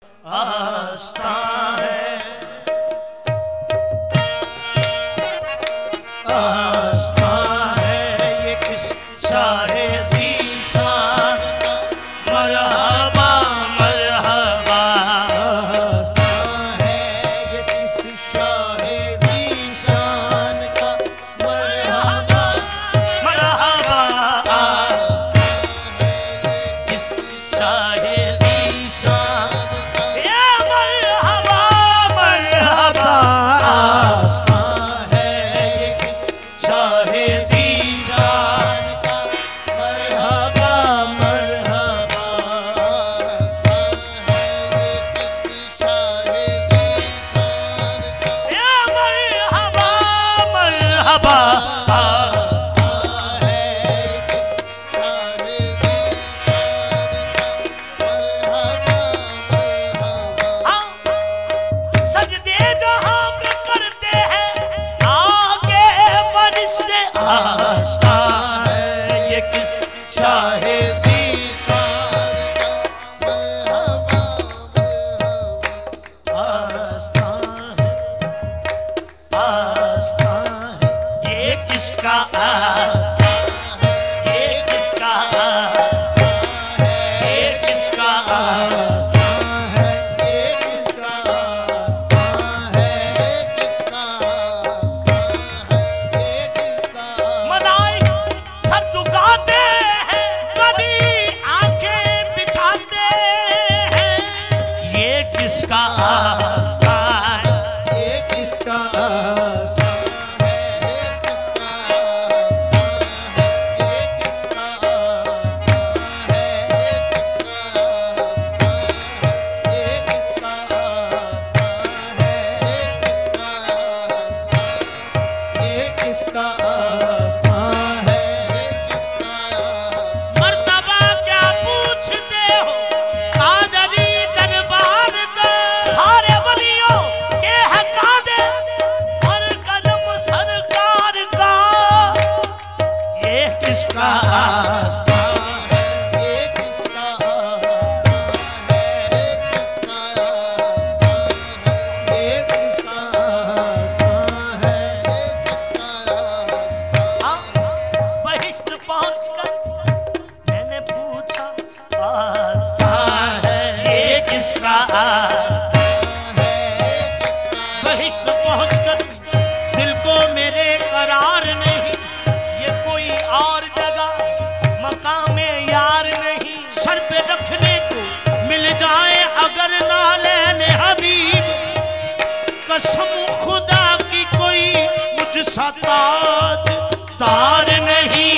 आस्तां है, आस्तां है ये किस शाहे ज़ी शान का। मरहबा मरहबा, आस्तां है ये किस शाहे ज़ी शान का। मरहबा मरहबा, आस्तां है ये किस शाहे ज़ी शान। कसम खुदा की कोई मुझसा ताज तार नहीं।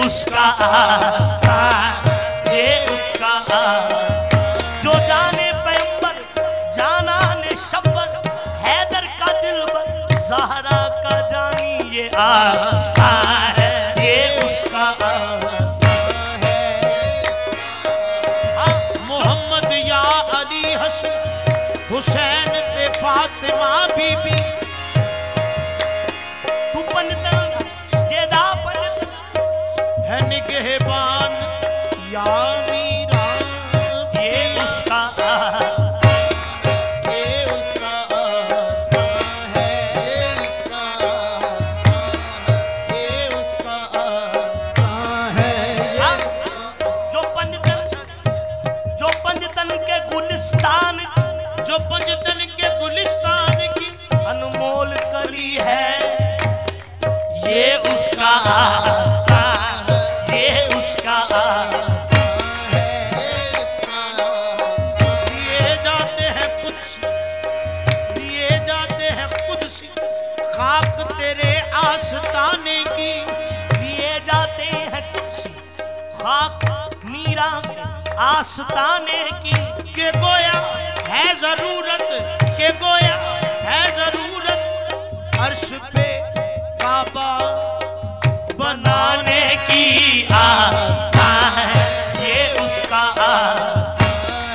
उसका आस्तां, ये उसका आस्तां। जो जाने पैगंबर, जाना ने शब्बर, हैदर का दिलबर, ज़हरा का जानी। ये आस्तां है, ये उसका आस्तां है। मोहम्मद या अली, हसन हुसैन ते फातिमा आस्ताने की के गोया है जरूरत, के गोया है जरूरत अर्श पे काबा बनाने की आस्था है, ये उसका आस्था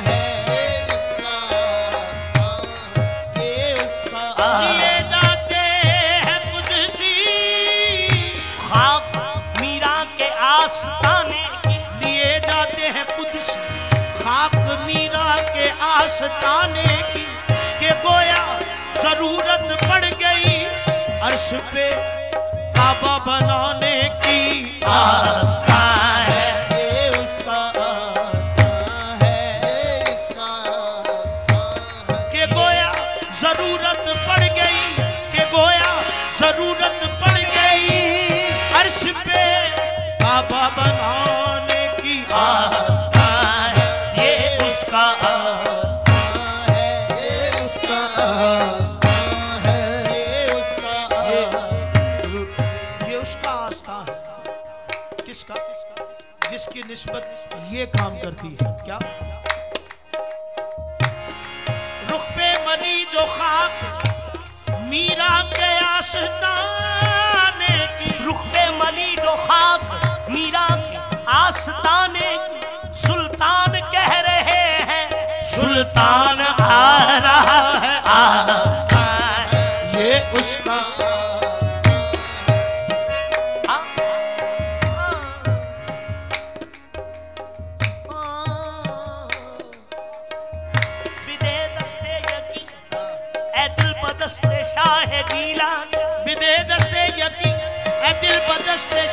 है, ये उसका आस्था है, ये उसका दिए जाते हैं कुदसी खाक मीरा के आस्ताने मीरा के आस्ताने की के गोया जरूरत पड़ गई अर्श पे काबा बनाने की आस्था है, ये उसका आस्था है, ये इसका आस्था है, के गोया जरूरत पड़ गई, के गोया जरूरत पड़ गई अर्श पे काबा बनाने की आस्था निस्बत ये काम करती है। क्या रुख पे मनी जो खाक मीरा के आस्ताने की, रुख पे मनी जो खाक मीरा के आस्ताने की सुल्तान कह रहे हैं, सुल्तान आ रहा है आस्ता है, ये उसका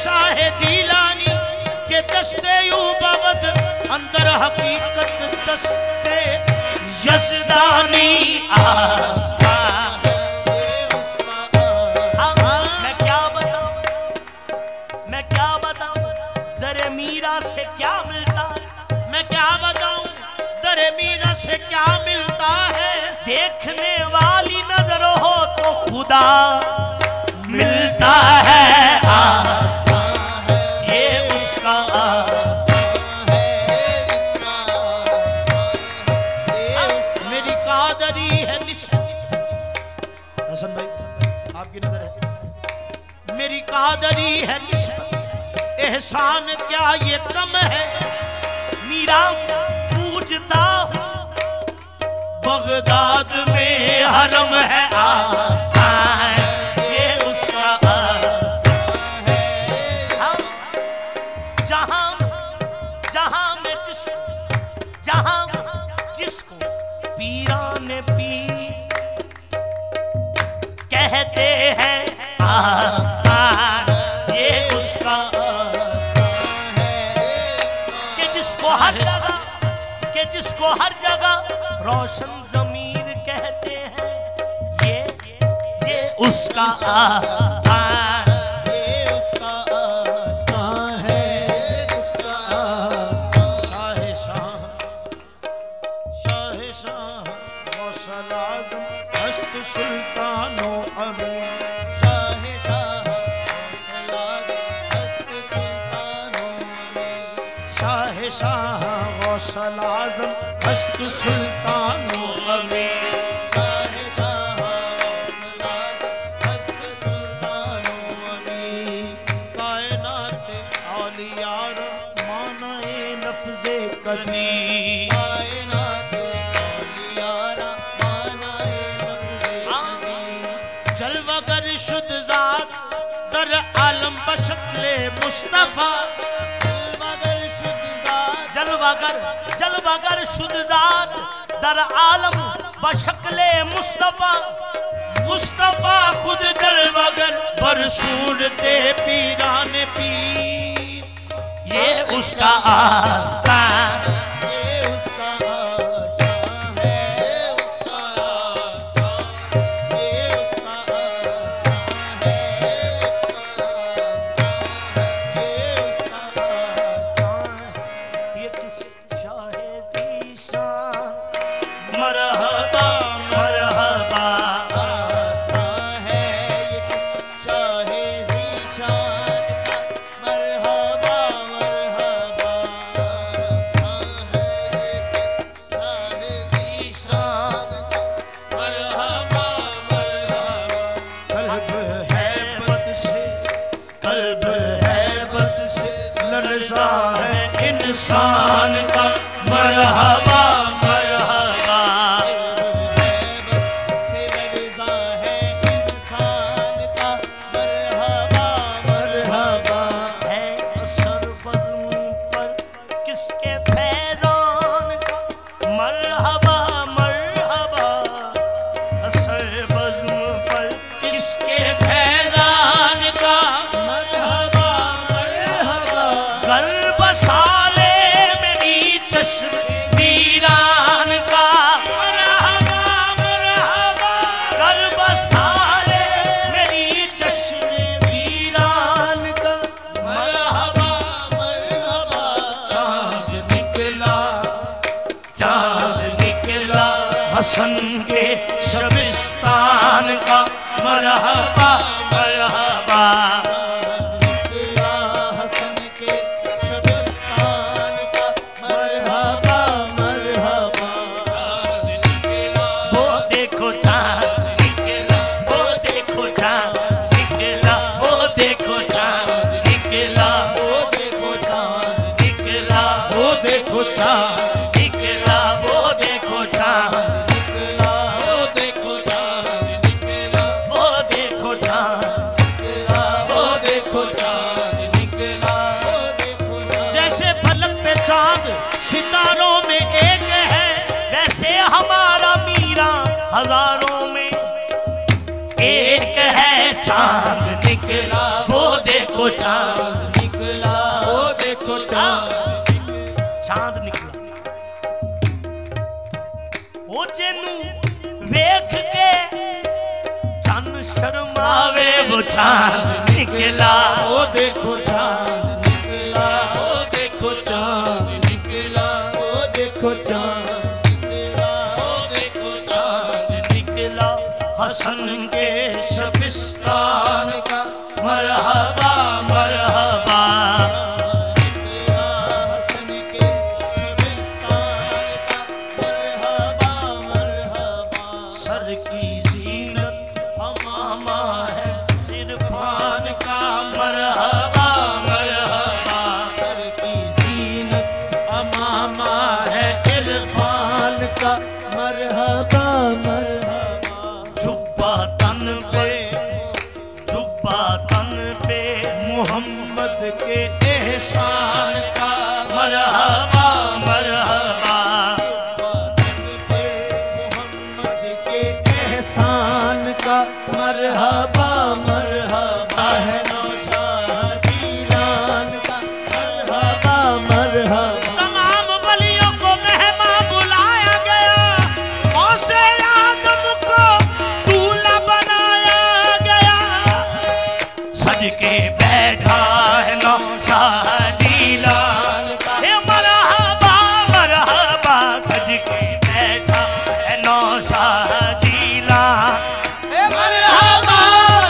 शाहे जीलानी के दस्ते युबवद अंदर हकीकत दस्ते यज़दानी आस्था है, ये उसका आस्था है। मैं क्या बताऊं, मैं क्या बताऊं दर मीरा से क्या मिलता है, मैं क्या बताऊं दर मीरा से क्या मिलता है, देखने वाली नजर हो तो खुदा मिलता है आस्था है, ये उसका आस्था है, ये इसका आस्था है, ये उसका मेरी कादरी है निस्बत। हसन भाई आपकी नजर है, मेरी कादरी है निस्बत एहसान क्या ये कम है, मीरा पूजता बगदाद में हरम है आस्था है, कहते हैं आस्था ये उसका आस्था है, कि जिसको हर जगह, कि जिसको हर जगह रोशन ज़मीर कहते हैं, ये उसका आस्था है, ये उसका आस्था है, इसका आस्था शाह शाह शाह शाह गौसल आज़म हस्त सुल्तानो शाह गौसल आज़म हस्त सुल्तानो अमीर शाह शाह गौसल आज़म हस्त सुल्तानो अमीर कायनात आलिया रहमाने लफ्ज़े कदीर, कायनात आलिया रहमाने लफ्ज़े कदीर। जलवागर शुद्ध जात दर आलम बशक्ले मुस्तफा, जलवागर शुद्ध जात, जलवागर शुद्ध जात दर आलम बशक्ले मुस्तफा। मुस्तफा खुद जलवागर बरसूरते पीराने पीर, ये उसका आस्तान, मरहबा मरहबा आस्तां है ये किस शाहे ज़ीशान का, मरहबा मरहबा आस्तां है ये किस शाहे ज़ीशान का, मरहबा मरहबा। कल्ब हैबत से, कल्ब हैबत से लर्ज़ा है इंसान का, मरहबा हसन के शबिस्तान का, मरहबा मरहबा। हसन के शबिस्तान का, मरहबा मरहबा। वो देखो चाँद निकला, वो देखो चाँद निकला, वो देखो चाँद निकला, वो देखो चाँद निकला, वो देखो चाँद निकला, वो देखो चाँद। सितारों में एक है वैसे हमारा मीरा हजारों में एक है। चांद निकला, वो देखो चांद निकला, वो देखो चांद, चांद निकला। वो जेनू देख के चन शर्मावे, वो चांद निकला, वो देखो चांद निकला, वो देखो चांद निकला, वो देखो चाँद निकला, वो देखो चाँद निकला। हसन के शबिस्तान का, मरहबा मरहबा। हसन के शबिस्तान का, मरहबा मरहबा। सर की जीनत अमामा है इरफान का, मरहबा। मरहबा मरहबा। जुब्बा तन पे मोहम्मद के एहसान का, मरहबा मरहबा। जुब्बा तन पे मोहम्मद के एहसान का, मरहबा मरहबा। है नौशादीलान का, मरहबा मरहबा। के बैठा है नौशादीलान का, मरहबा मरहबा। सज के बैठा है नौशादीलान, मरहबा।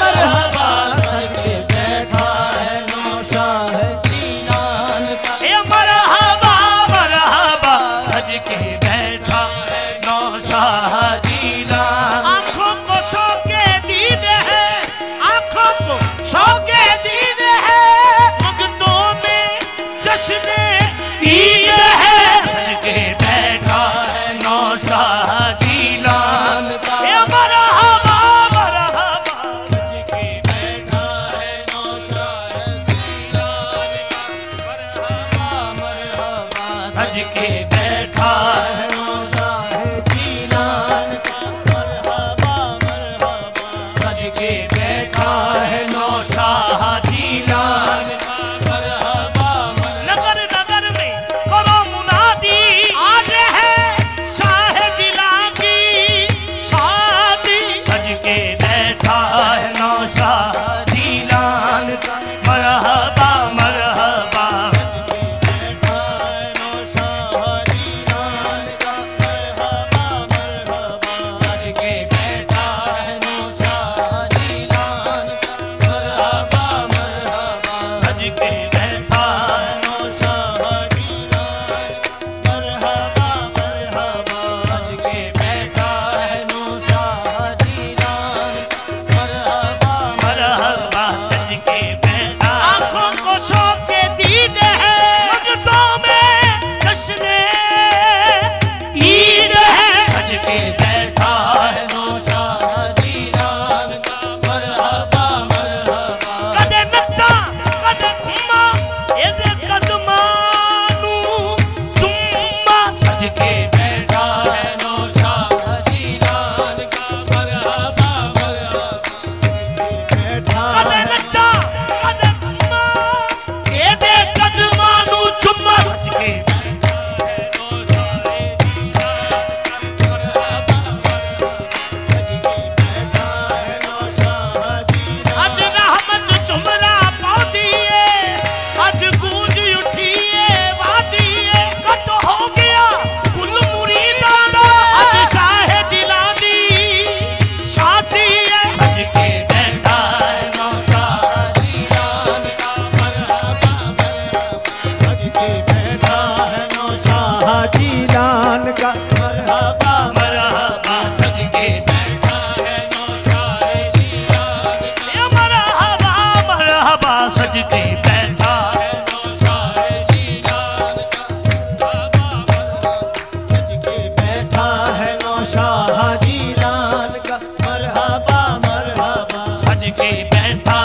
सज के बैठा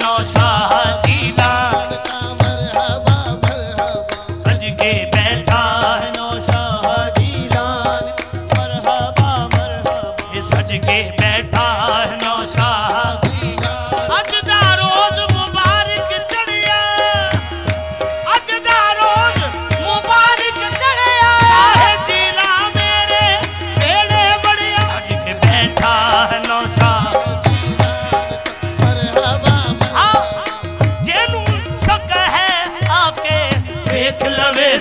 नौशाह दीदार का मरहबा मरहबा, सज के बैठा नौशाह दीदार मरहबा मरहबा, सज के बैठा नौशाह दीदार। अजदा रोज मुबारक चढ़िया, अजदा रोज मुबारक चढ़िया, शाह जिला मेरे बेड़े बढ़िया, सज के बैठा नौशाह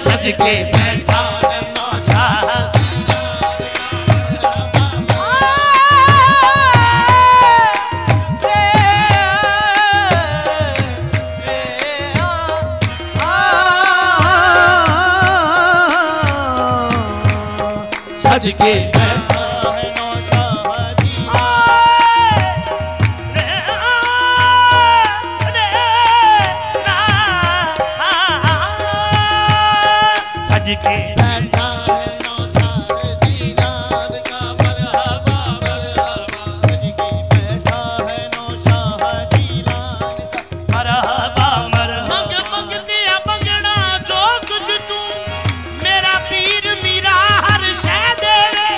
सज के बैठा नौशाह सज के बैठा नौशाह के बैठा नौशाह दीदार का मरहबा मरहबा, सज के बैठा है नौशाह दीदार का मरहबा मरहबा। मंग मंगतिया मंगना जो कुछ तू मेरा पीर मीरा हर शह देवे,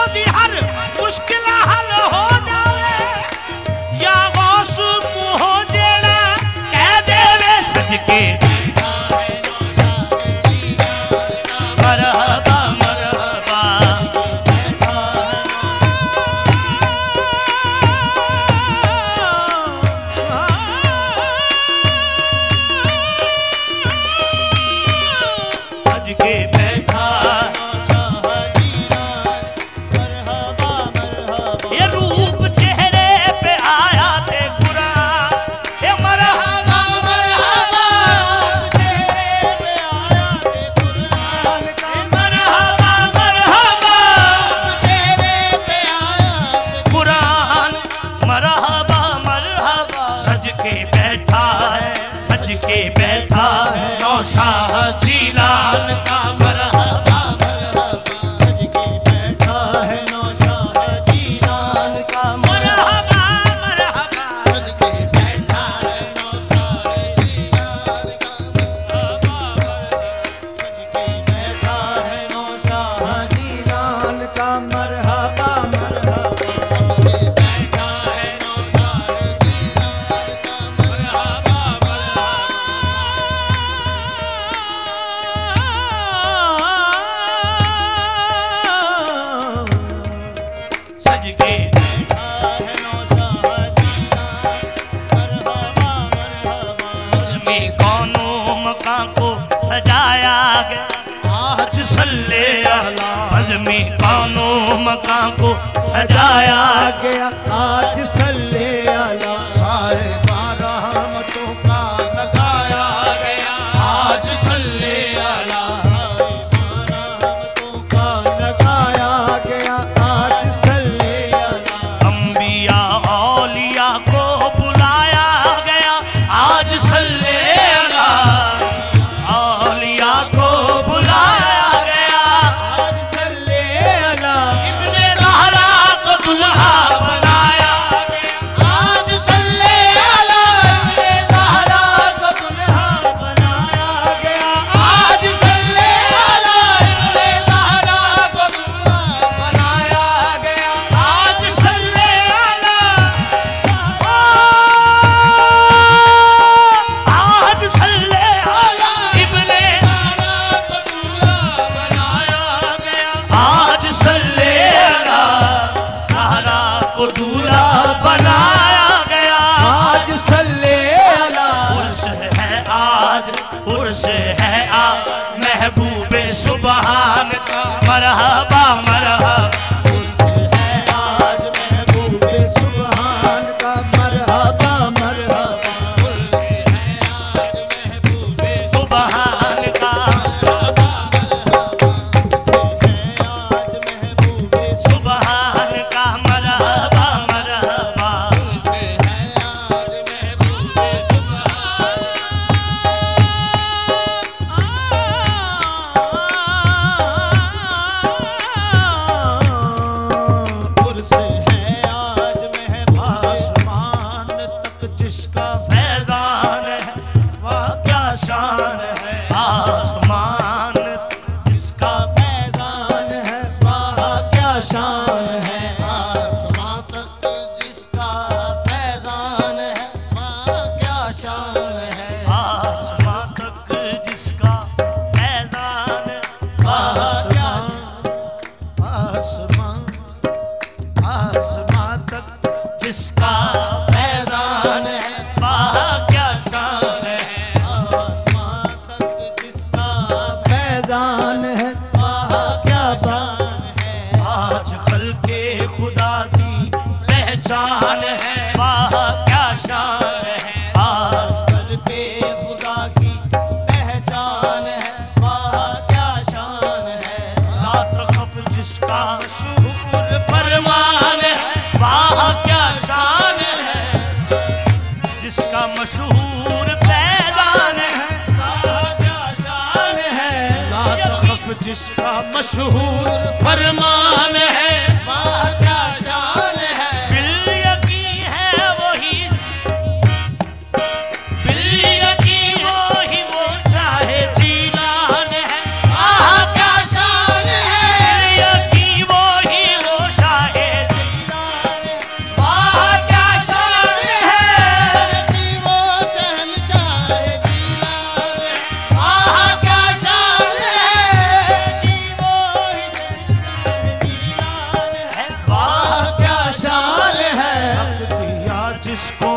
ओदी हर मुश्किल हल हो जावे, या गौस मुहो जेड़ा कह देवे, सज के नौशाह जिलान का मरहबा मरहबा, सज के बैठा है नौशाह जिलान का मरहबा मरहबा, सज के बैठा है नौशाह जिलान का मरहबा मरहबा, सज के बैठा है नौशाह जिलान का मरहबा मरहबा, सज के बैठा है नौशाह जिलान का मरहबा मरहबा। में कानों मका को सजाया गया आज सल्ले आला, साए बारा हमतों का लगाया गया आज सल्ले आला, साए बारा हमतों का लगाया गया आज सल्ले आला, अंबिया औलिया को बुलाया गया आज सल्ले आला, औलिया को महबूबे सुबहान का मरहबा मरहबा, उर्स है आज महबूबे सुबहान का मरहबा मरहबा, उर्स है आज महबूबे सुबहान का मरहबा मरहबा, उर्स है आज महबूबे सुबहान का मरहबा मरहबा, उर्स है आज महबूबे सुबहान। जिसका मशहूर फरमान है वाह क्या शान है। बिल यकीन है वही, बिल यकीन वही वो चाहे जीलान है वाह क्या शान है। बिल यकीन वही वो चाहे जीलान है वाह क्या शान है। बिल यकीन वो चहल चाहे जीलान है वाह क्या शान है। जिसको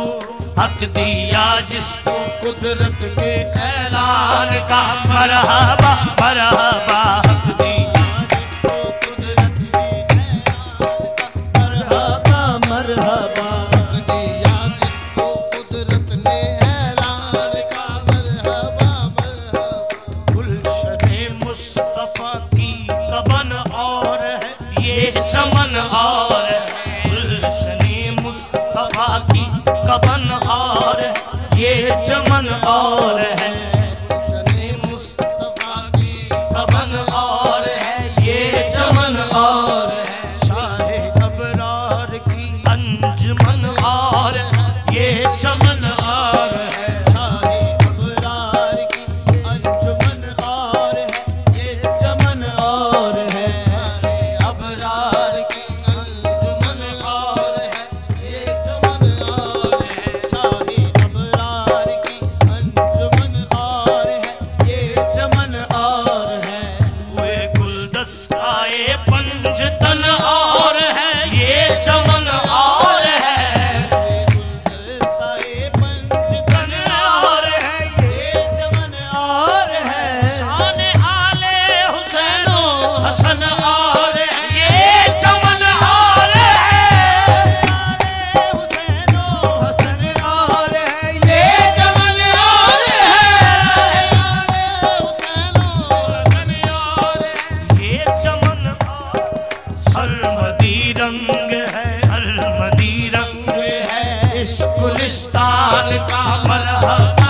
हक दिया जिसको कुदरत के ऐलान का मरहबा मरहबा। हक दिया जिसको कुदरत के ऐलान का मरहबा मरहबा। हक दिया जिसको कुदरत ने ऐलान का मरहबा मरहबा। गुलशने मुस्तफा की कबन और है ये चमन और है। की कबन और ये चमन और है। शने मुस्तफा की कबन और है ये चमन और है। शाह अबरार की अंजमन और है ये चमन और है। शाह अबरार की अंजमन और है ये चमन और है। अबरार की अंजमन और है ये का मरहबा